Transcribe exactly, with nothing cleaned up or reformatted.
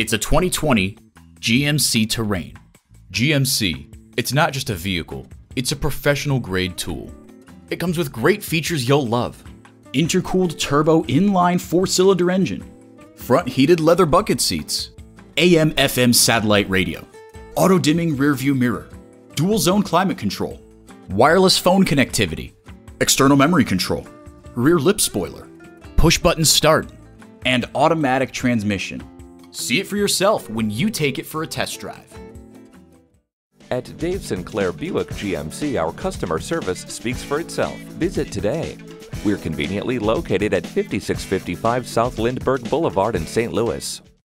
It's a twenty twenty G M C Terrain. G M C, it's not just a vehicle, it's a professional grade tool. It comes with great features you'll love. Intercooled turbo inline four-cylinder engine, front heated leather bucket seats, A M F M satellite radio, auto-dimming rearview mirror, dual zone climate control, wireless phone connectivity, external memory control, rear lip spoiler, push button start, and automatic transmission. See it for yourself when you take it for a test drive. At Dave Sinclair Buick G M C, our customer service speaks for itself. Visit today. We're conveniently located at fifty-six fifty-five South Lindbergh Boulevard in Saint Louis.